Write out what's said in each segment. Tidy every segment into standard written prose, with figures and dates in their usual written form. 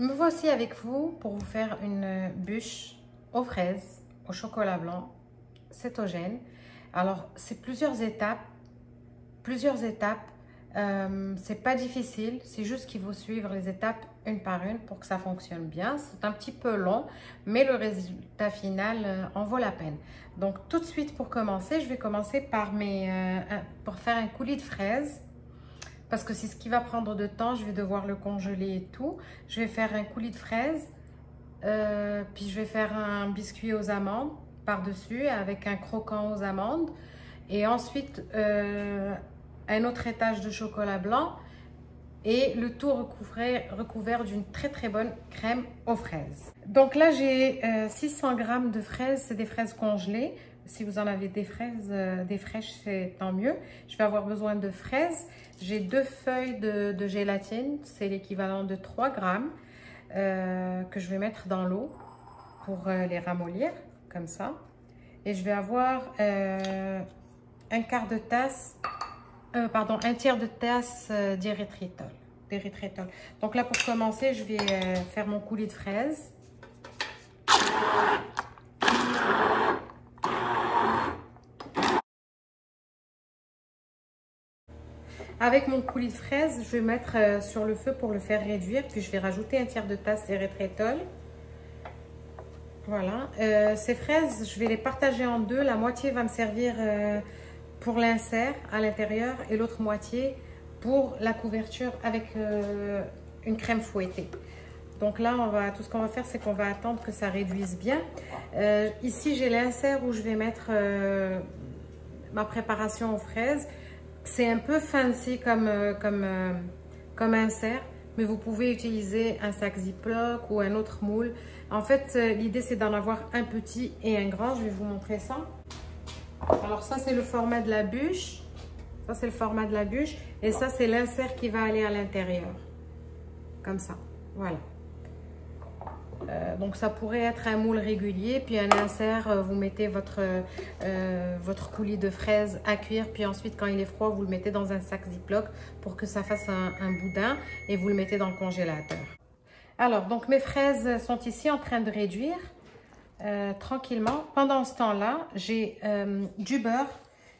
Me voici avec vous pour vous faire une bûche aux fraises, au chocolat blanc, cétogène. Alors, c'est plusieurs étapes. C'est pas difficile, c'est juste qu'il faut suivre les étapes une par une pour que ça fonctionne bien. C'est un petit peu long, mais le résultat final en vaut la peine. Donc, tout de suite pour commencer, je vais commencer par pour faire un coulis de fraises. Parce que c'est ce qui va prendre de temps, je vais devoir le congeler et tout. Je vais faire un coulis de fraises, puis je vais faire un biscuit aux amandes par-dessus avec un croquant aux amandes. Et ensuite, un autre étage de chocolat blanc et le tout recouvert d'une très très bonne crème aux fraises. Donc là, j'ai 600 g de fraises, c'est des fraises congelées. Si vous en avez des fraises, des fraîches, c'est tant mieux. Je vais avoir besoin de fraises. J'ai 2 feuilles de gélatine, c'est l'équivalent de 3 grammes que je vais mettre dans l'eau pour les ramollir, comme ça. Et je vais avoir un tiers de tasse d'érythritol. Donc là, pour commencer, je vais faire mon coulis de fraises. Avec mon coulis de fraises, je vais mettre sur le feu pour le faire réduire. Puis je vais rajouter un tiers de tasse d'érythritol. Voilà. Ces fraises, je vais les partager en deux. La moitié va me servir pour l'insert à l'intérieur et l'autre moitié pour la couverture avec une crème fouettée. Donc là, tout ce qu'on va faire, c'est qu'on va attendre que ça réduise bien. Ici, j'ai l'insert où je vais mettre ma préparation aux fraises. C'est un peu fancy comme insert, mais vous pouvez utiliser un sac Ziploc ou un autre moule. En fait, l'idée, c'est d'en avoir un petit et un grand. Je vais vous montrer ça. Alors ça, c'est le format de la bûche. Ça, c'est le format de la bûche. Et ça, c'est l'insert qui va aller à l'intérieur. Comme ça. Voilà. Donc, ça pourrait être un moule régulier, puis un insert, vous mettez votre coulis de fraises à cuire, puis ensuite, quand il est froid, vous le mettez dans un sac Ziploc pour que ça fasse un boudin et vous le mettez dans le congélateur. Alors, donc mes fraises sont ici en train de réduire tranquillement. Pendant ce temps-là, j'ai du beurre,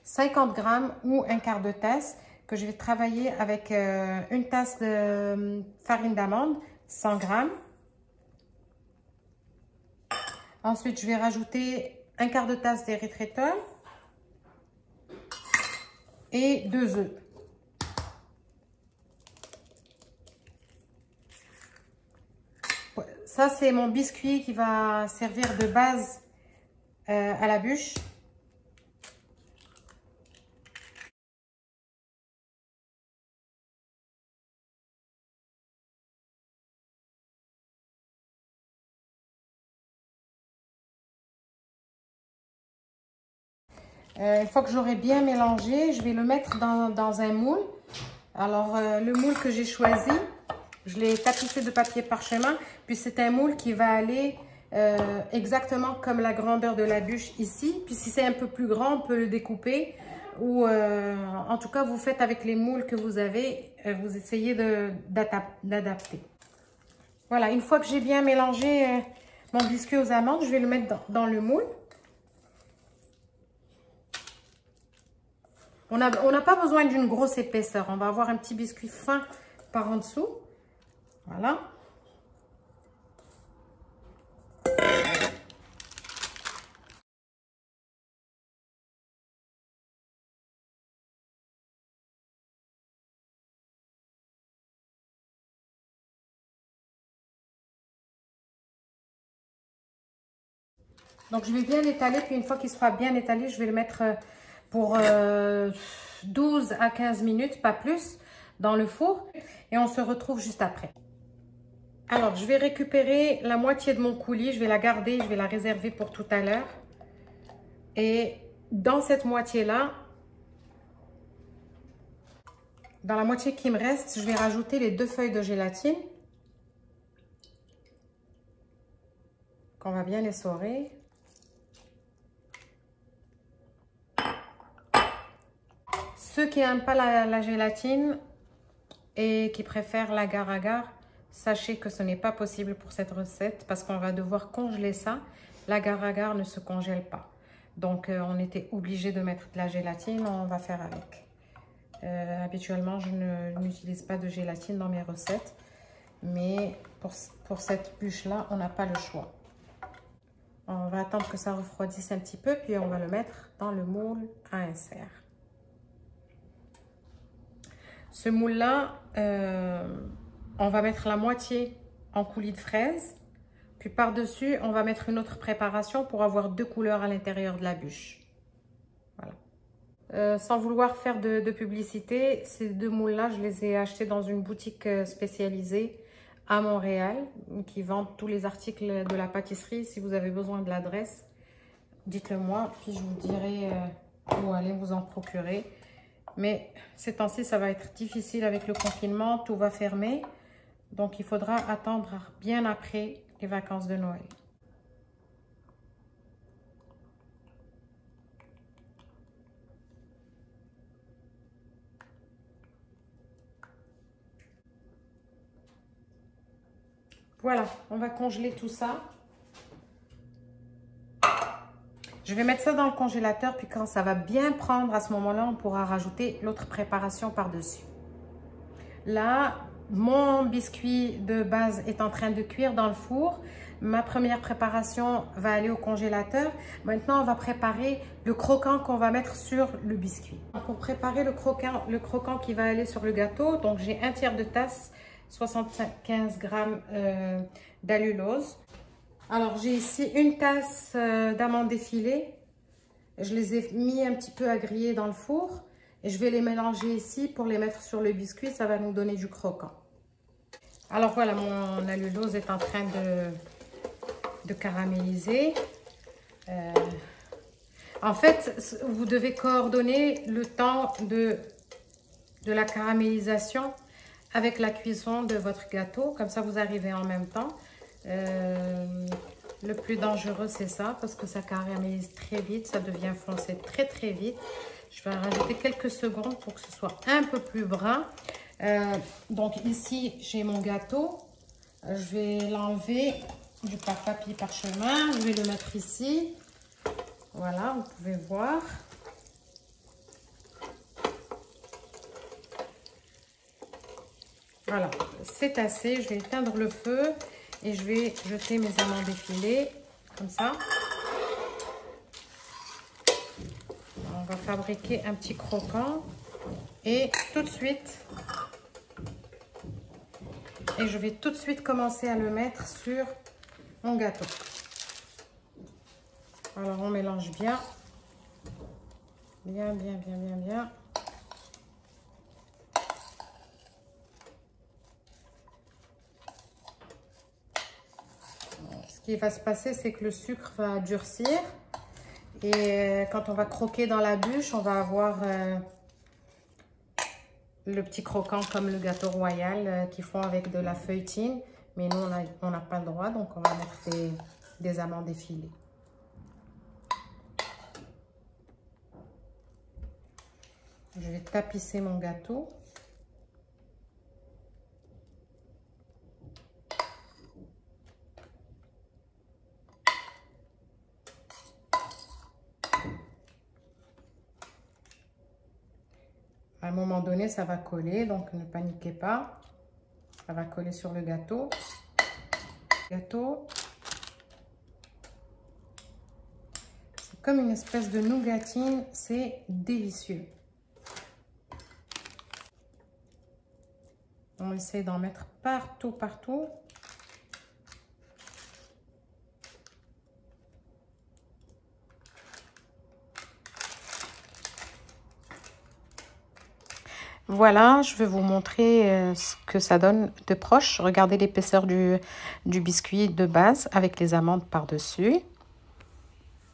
50 g ou un quart de tasse, que je vais travailler avec une tasse de farine d'amande, 100 g. Ensuite, je vais rajouter un quart de tasse d'érythritol et 2 œufs. Ça, c'est mon biscuit qui va servir de base à la bûche. Une fois que j'aurai bien mélangé, je vais le mettre dans un moule. Alors, le moule que j'ai choisi, je l'ai tapissé de papier parchemin. Puis, c'est un moule qui va aller exactement comme la grandeur de la bûche ici. Puis, si c'est un peu plus grand, on peut le découper. Ou, en tout cas, vous faites avec les moules que vous avez. Vous essayez d'adapter. Voilà, une fois que j'ai bien mélangé mon biscuit aux amandes, je vais le mettre dans le moule. On n'a pas besoin d'une grosse épaisseur. On va avoir un petit biscuit fin par en dessous. Voilà. Donc, je vais bien l'étaler. Puis, une fois qu'il sera bien étalé, je vais le mettre pour 12 à 15 minutes, pas plus, dans le four. Et on se retrouve juste après. Alors, je vais récupérer la moitié de mon coulis. Je vais la garder, je vais la réserver pour tout à l'heure. Et dans cette moitié-là, dans la moitié qui me reste, je vais rajouter les 2 feuilles de gélatine. Qu'on va bien essorer. Ceux qui n'aiment pas la gélatine et qui préfèrent l'agar-agar, Sachez que ce n'est pas possible pour cette recette parce qu'on va devoir congeler ça. L'agar-agar ne se congèle pas. Donc, on était obligé de mettre de la gélatine. On va faire avec. Habituellement, je n'utilise pas de gélatine dans mes recettes. Mais pour cette bûche-là, on n'a pas le choix. On va attendre que ça refroidisse un petit peu. Puis, on va le mettre dans le moule à insert. Ce moule-là, on va mettre la moitié en coulis de fraises. Puis par-dessus, on va mettre une autre préparation pour avoir deux couleurs à l'intérieur de la bûche. Voilà. Sans vouloir faire de publicité, ces deux moules-là, je les ai achetés dans une boutique spécialisée à Montréal qui vend tous les articles de la pâtisserie. Si vous avez besoin de l'adresse, dites-le moi, puis je vous dirai où aller vous en procurer. Mais ces temps-ci, ça va être difficile avec le confinement, tout va fermer. Donc, il faudra attendre bien après les vacances de Noël. Voilà, on va congeler tout ça. Je vais mettre ça dans le congélateur, puis quand ça va bien prendre, à ce moment-là, on pourra rajouter l'autre préparation par-dessus. Là, mon biscuit de base est en train de cuire dans le four. Ma première préparation va aller au congélateur. Maintenant, on va préparer le croquant qu'on va mettre sur le biscuit. Pour préparer le croquant qui va aller sur le gâteau, donc j'ai un tiers de tasse, 75 g d'allulose. Alors, j'ai ici une tasse d'amandes effilées. Je les ai mis un petit peu à griller dans le four. Et je vais les mélanger ici pour les mettre sur le biscuit. Ça va nous donner du croquant. Alors voilà, mon allulose est en train de caraméliser. En fait, vous devez coordonner le temps de la caramélisation avec la cuisson de votre gâteau. Comme ça, vous arrivez en même temps. Le plus dangereux, c'est ça, parce que ça caramélise très vite. Ça devient foncé très, très vite. Je vais rajouter quelques secondes pour que ce soit un peu plus brun. Donc ici, j'ai mon gâteau. Je vais l'enlever du papier parchemin. Je vais le mettre ici. Voilà, vous pouvez voir. Voilà, c'est assez. Je vais éteindre le feu et je vais jeter mes amandes effilées comme ça. On va fabriquer un petit croquant et je vais tout de suite commencer à le mettre sur mon gâteau. Alors on mélange bien. Bien. Ce qui va se passer, c'est que le sucre va durcir. Et quand on va croquer dans la bûche, on va avoir le petit croquant comme le gâteau royal qu'ils font avec de la feuilletine. Mais nous, on n'a pas le droit, donc on va mettre des amandes effilées. Je vais tapisser mon gâteau. À un moment donné, ça va coller, donc ne paniquez pas. Ça va coller sur le gâteau. C'est comme une espèce de nougatine, c'est délicieux. On essaie d'en mettre partout. Voilà, je vais vous montrer ce que ça donne de proche. Regardez l'épaisseur du biscuit de base avec les amandes par-dessus.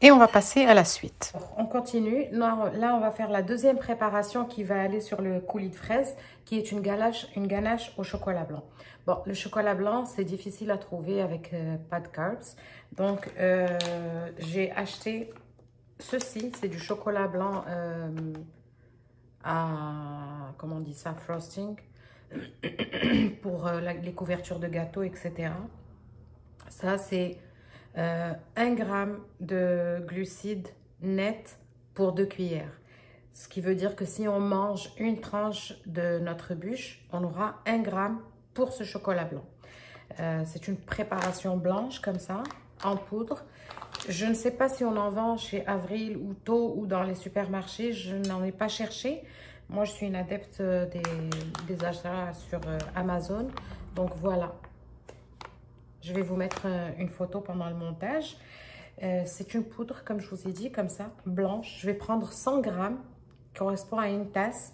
Et on va passer à la suite. On continue. Là, on va faire la deuxième préparation qui va aller sur le coulis de fraises, qui est une ganache au chocolat blanc. Bon, le chocolat blanc, c'est difficile à trouver avec pas de carbs. Donc, j'ai acheté ceci. C'est du chocolat blanc à... comment on dit ça, frosting. pour les couvertures de gâteaux, etc. Ça, c'est 1 g de glucides nets pour 2 cuillères. Ce qui veut dire que si on mange une tranche de notre bûche, on aura 1 g pour ce chocolat blanc. C'est une préparation blanche comme ça, en poudre. Je ne sais pas si on en vend chez Avril ou Tôt ou dans les supermarchés. Je n'en ai pas cherché. Moi, je suis une adepte des achats sur Amazon. Donc, voilà. Je vais vous mettre une photo pendant le montage. C'est une poudre, comme je vous ai dit, comme ça, blanche. Je vais prendre 100 grammes, qui correspond à une tasse.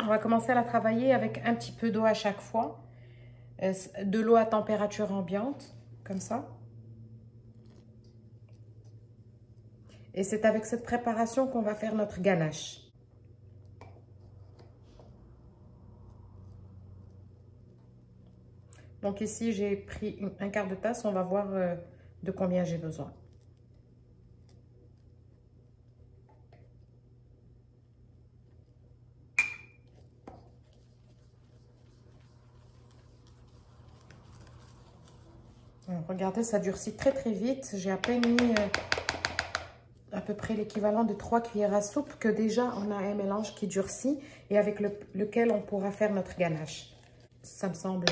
On va commencer à la travailler avec un petit peu d'eau à chaque fois. De l'eau à température ambiante, comme ça. Et c'est avec cette préparation qu'on va faire notre ganache. Donc ici, j'ai pris un quart de tasse. On va voir de combien j'ai besoin. Alors, regardez, ça durcit très très vite. J'ai à peine mis à peu près l'équivalent de 3 cuillères à soupe que déjà on a un mélange qui durcit et avec lequel on pourra faire notre ganache. Ça me semble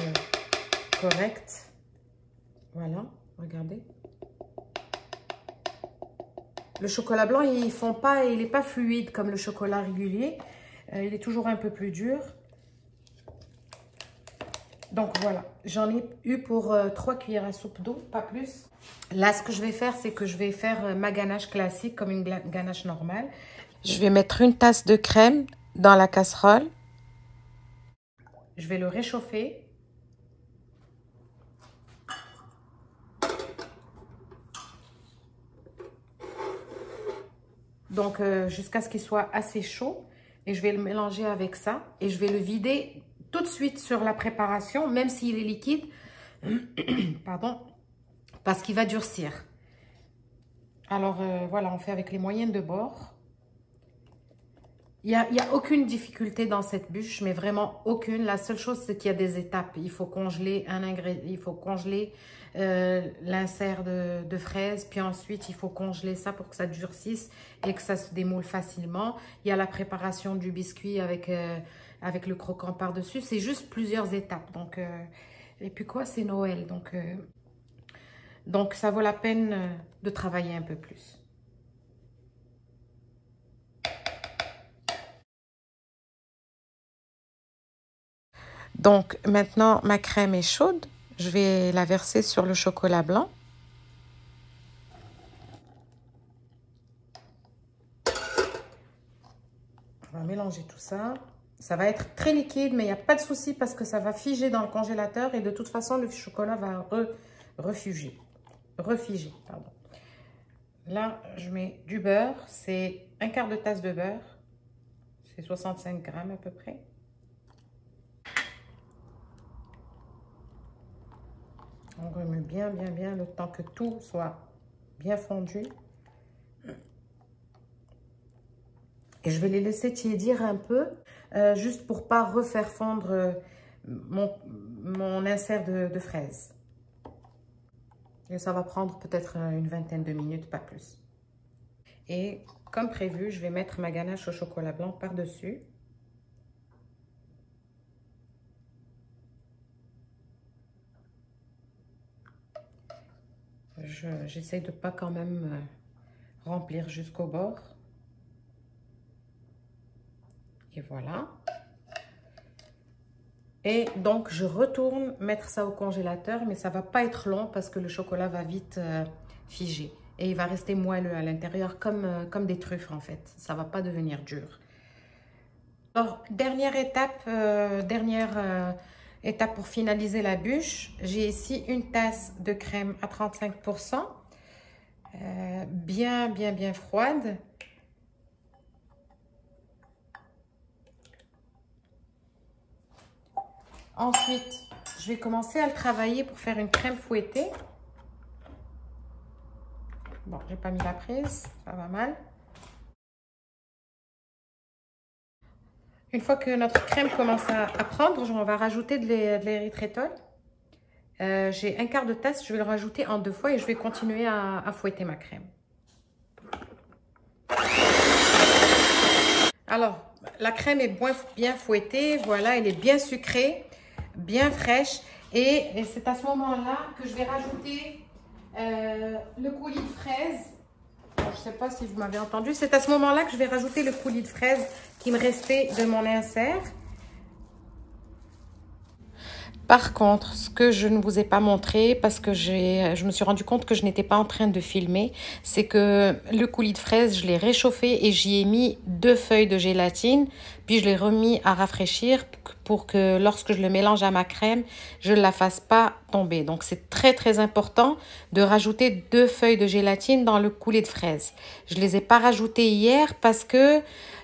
correct. Voilà, regardez. Le chocolat blanc, il n'est pas fluide comme le chocolat régulier. Il est toujours un peu plus dur. Donc voilà, j'en ai eu pour 3 cuillères à soupe d'eau, pas plus. Là, ce que je vais faire, c'est que je vais faire ma ganache classique comme une ganache normale. Je vais mettre une tasse de crème dans la casserole. Je vais le réchauffer. Donc, jusqu'à ce qu'il soit assez chaud. Et je vais le mélanger avec ça. Et je vais le vider tout de suite sur la préparation, même s'il est liquide. Pardon. Parce qu'il va durcir. Alors, voilà, on fait avec les moyens de bord. Il n'y a aucune difficulté dans cette bûche, mais vraiment aucune. La seule chose, c'est qu'il y a des étapes. Il faut congeler l'insert de fraises, puis ensuite, il faut congeler ça pour que ça durcisse et que ça se démoule facilement. Il y a la préparation du biscuit avec le croquant par-dessus. C'est juste plusieurs étapes. Donc, et puis quoi, c'est Noël. Donc, ça vaut la peine de travailler un peu plus. Donc, maintenant, ma crème est chaude. Je vais la verser sur le chocolat blanc. On va mélanger tout ça. Ça va être très liquide, mais il n'y a pas de souci parce que ça va figer dans le congélateur et de toute façon, le chocolat va refiger. Pardon. Là, je mets du beurre. C'est un quart de tasse de beurre. C'est 65 grammes à peu près. On remue bien le temps que tout soit bien fondu. Et je vais les laisser tiédir un peu, juste pour ne pas refaire fondre mon insert de fraises. Et ça va prendre peut-être une vingtaine de minutes, pas plus. Et comme prévu, je vais mettre ma ganache au chocolat blanc par-dessus. J'essaie de ne pas quand même remplir jusqu'au bord. Et voilà. Et donc, je retourne mettre ça au congélateur, mais ça ne va pas être long parce que le chocolat va vite figer. Et il va rester moelleux à l'intérieur comme des truffes en fait. Ça ne va pas devenir dur. Alors, dernière étape pour finaliser la bûche, j'ai ici une tasse de crème à 35%, bien froide. Ensuite, je vais commencer à le travailler pour faire une crème fouettée. Bon, j'ai pas mis la prise, ça va mal. Une fois que notre crème commence à prendre, on va rajouter de l'érythritol. J'ai un quart de tasse, je vais le rajouter en deux fois et je vais continuer à fouetter ma crème. Alors, la crème est bien fouettée, voilà, elle est bien sucrée, bien fraîche. Et c'est à ce moment-là que je vais rajouter le coulis de fraises. Je ne sais pas si vous m'avez entendu. C'est à ce moment-là que je vais rajouter le coulis de fraises qui me restait de mon insert. Par contre, ce que je ne vous ai pas montré, parce que je me suis rendu compte que je n'étais pas en train de filmer, c'est que le coulis de fraises, je l'ai réchauffé et j'y ai mis 2 feuilles de gélatine. Puis je l'ai remis à rafraîchir pour que lorsque je le mélange à ma crème, je ne la fasse pas tomber. Donc c'est très très important de rajouter 2 feuilles de gélatine dans le coulis de fraises. Je ne les ai pas rajoutées hier parce que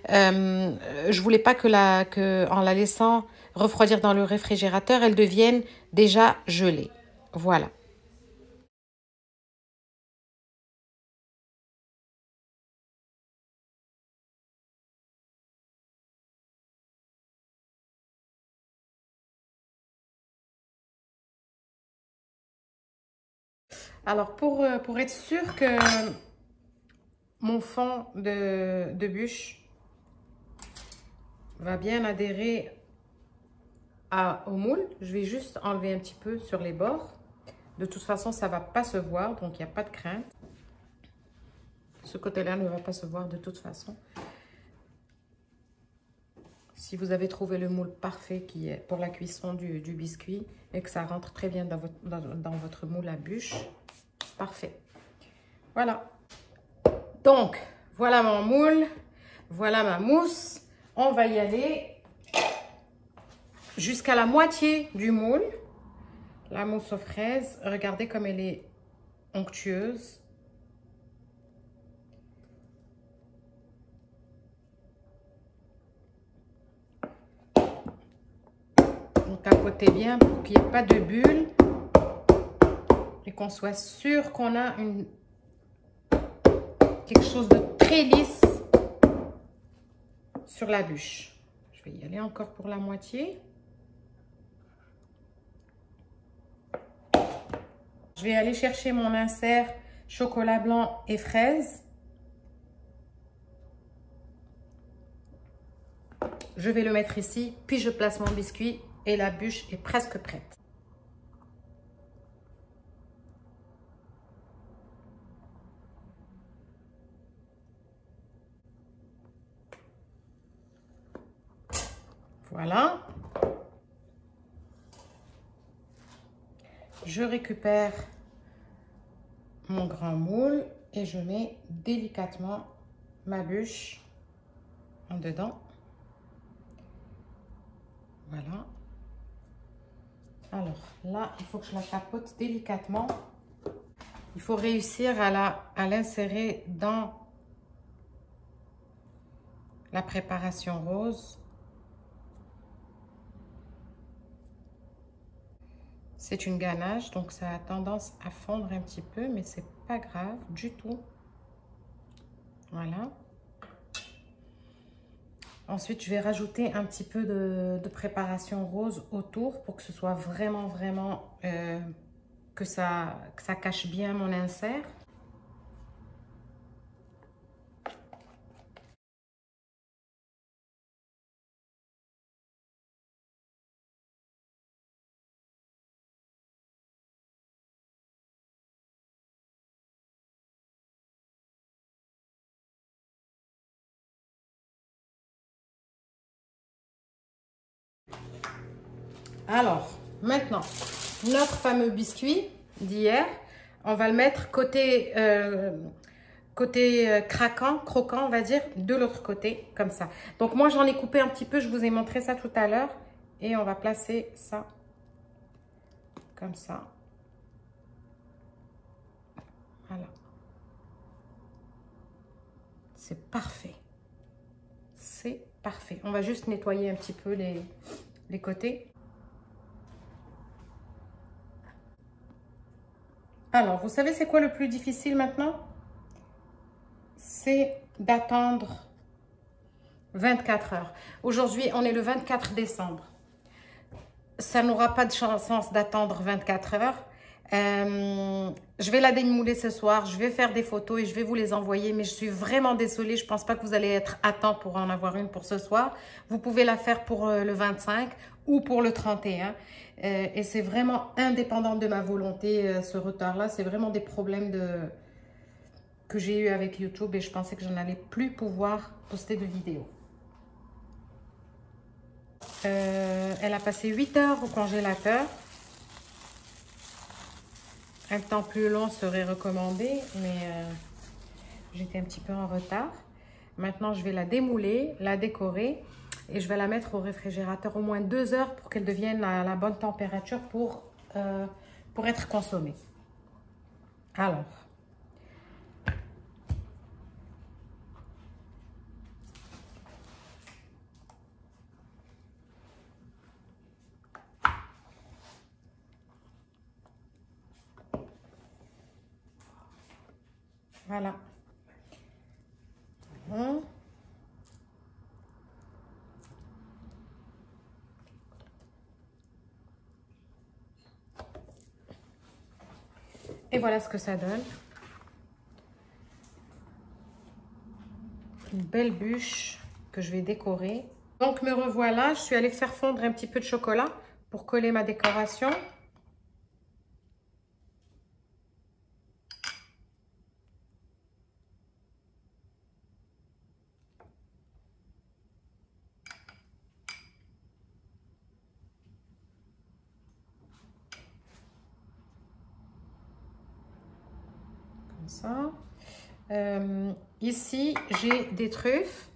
je ne voulais pas qu'en la laissant refroidir dans le réfrigérateur, elles deviennent déjà gelées. Voilà. Alors, pour être sûr que mon fond de bûche va bien adhérer au moule, je vais juste enlever un petit peu sur les bords. De toute façon, ça ne va pas se voir, donc il n'y a pas de crainte. Ce côté-là ne va pas se voir de toute façon. Si vous avez trouvé le moule parfait qui est pour la cuisson du biscuit et que ça rentre très bien dans votre moule à bûche, parfait. Voilà. Donc, voilà mon moule, voilà ma mousse. On va y aller jusqu'à la moitié du moule. La mousse aux fraises, regardez comme elle est onctueuse. On tapote bien pour qu'il n'y ait pas de bulles et qu'on soit sûr qu'on a quelque chose de très lisse sur la bûche. Je vais y aller encore pour la moitié. Je vais aller chercher mon insert chocolat blanc et fraises. Je vais le mettre ici, puis je place mon biscuit et la bûche est presque prête. Voilà. Je récupère mon grand moule et je mets délicatement ma bûche en dedans. Voilà. Alors là, il faut que je la tapote délicatement. Il faut réussir à l'insérer dans la préparation rose. C'est une ganache, donc ça a tendance à fondre un petit peu, mais c'est pas grave du tout. Voilà. Ensuite, je vais rajouter un petit peu de préparation rose autour pour que ce soit vraiment, que ça cache bien mon insert. Alors, maintenant, notre fameux biscuit d'hier, on va le mettre côté croquant, on va dire, de l'autre côté, comme ça. Donc, moi, j'en ai coupé un petit peu, je vous ai montré ça tout à l'heure. Et on va placer ça, comme ça. Voilà. C'est parfait. C'est parfait. On va juste nettoyer un petit peu les côtés. Alors, vous savez c'est quoi le plus difficile maintenant? C'est d'attendre 24 heures. Aujourd'hui, on est le 24 décembre. Ça n'aura pas de chance d'attendre 24 heures. Je vais la démouler ce soir, je vais faire des photos et je vais vous les envoyer, mais je suis vraiment désolée, je ne pense pas que vous allez être à temps pour en avoir une pour ce soir. Vous pouvez la faire pour le 25 ou pour le 31 et c'est vraiment indépendant de ma volonté, ce retard-là. C'est vraiment des problèmes que j'ai eu avec YouTube et je pensais que je n'allais plus pouvoir poster de vidéos. Elle a passé 8 heures au congélateur. Un temps plus long serait recommandé, mais j'étais un petit peu en retard. Maintenant, je vais la démouler, la décorer et je vais la mettre au réfrigérateur au moins 2 heures pour qu'elle devienne à la bonne température pour être consommée. Alors, voilà. Bon. Et voilà ce que ça donne. Une belle bûche que je vais décorer. Donc me revoilà, je suis allée faire fondre un petit peu de chocolat pour coller ma décoration. Ça. Ici, j'ai des truffes.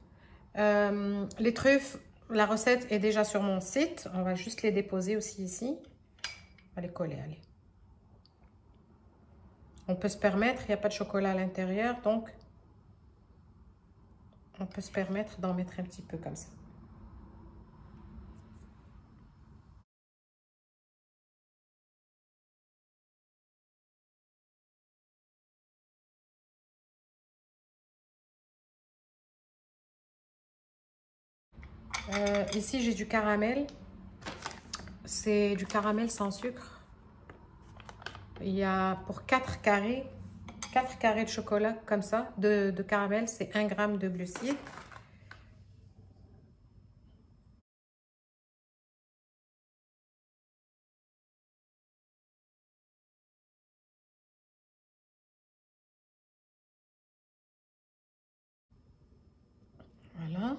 Les truffes, la recette est déjà sur mon site. On va juste les déposer aussi ici. On va les coller, allez. On peut se permettre, il n'y a pas de chocolat à l'intérieur, donc on peut se permettre d'en mettre un petit peu comme ça. Ici, j'ai du caramel. C'est du caramel sans sucre. Il y a pour 4 carrés de chocolat comme ça, de caramel, c'est 1 gramme de glucides. Voilà.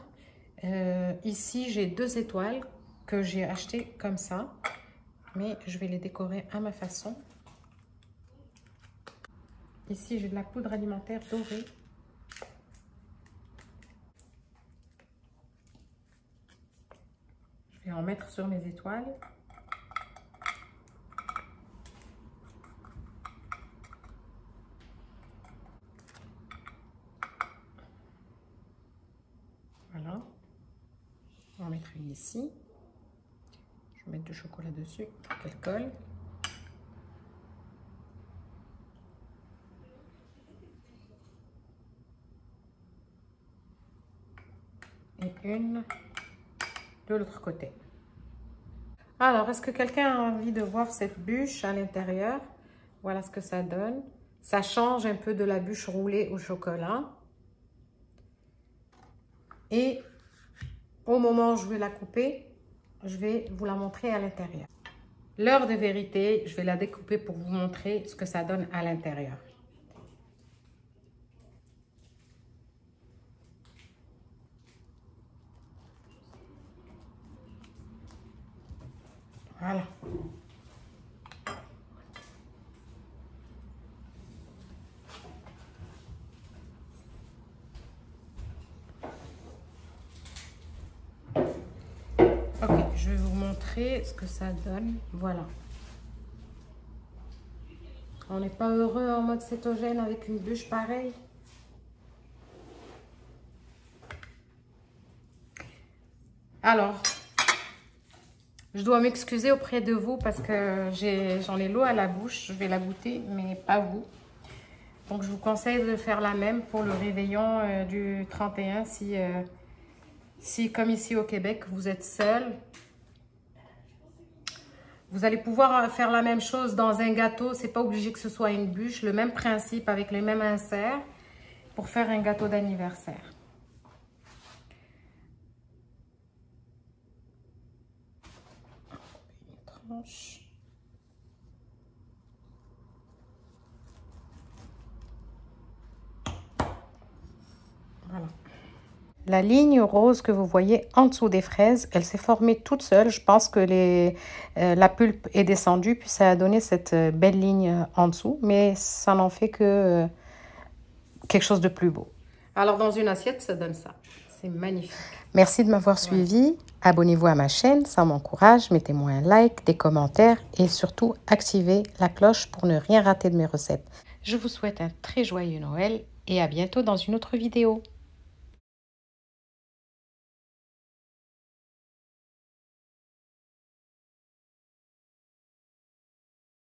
Ici, j'ai 2 étoiles que j'ai achetées comme ça, mais je vais les décorer à ma façon. Ici, j'ai de la poudre alimentaire dorée. Je vais en mettre sur mes étoiles. Ici, je vais mettre du chocolat dessus pour qu'elle colle. Et une de l'autre côté. Alors, est-ce que quelqu'un a envie de voir cette bûche à l'intérieur? Voilà ce que ça donne. Ça change un peu de la bûche roulée au chocolat. Et au moment où je vais la couper, je vais vous la montrer à l'intérieur. L'heure de vérité, je vais la découper pour vous montrer ce que ça donne à l'intérieur. Voilà. Je vais vous montrer ce que ça donne. Voilà. On n'est pas heureux en mode cétogène avec une bûche pareille. Alors, je dois m'excuser auprès de vous parce que j'en ai l'eau à la bouche. Je vais la goûter, mais pas vous. Donc, je vous conseille de faire la même pour le réveillon du 31 si Si, comme ici au Québec, vous êtes seul, vous allez pouvoir faire la même chose dans un gâteau. C'est pas obligé que ce soit une bûche. Le même principe avec les mêmes inserts pour faire un gâteau d'anniversaire. Voilà. La ligne rose que vous voyez en dessous des fraises, elle s'est formée toute seule. Je pense que la pulpe est descendue, puis ça a donné cette belle ligne en dessous. Mais ça n'en fait que quelque chose de plus beau. Alors, dans une assiette, ça donne ça. C'est magnifique. Merci de m'avoir suivi. Abonnez-vous à ma chaîne, ça m'encourage. Mettez-moi un like, des commentaires et surtout, activez la cloche pour ne rien rater de mes recettes. Je vous souhaite un très joyeux Noël et à bientôt dans une autre vidéo.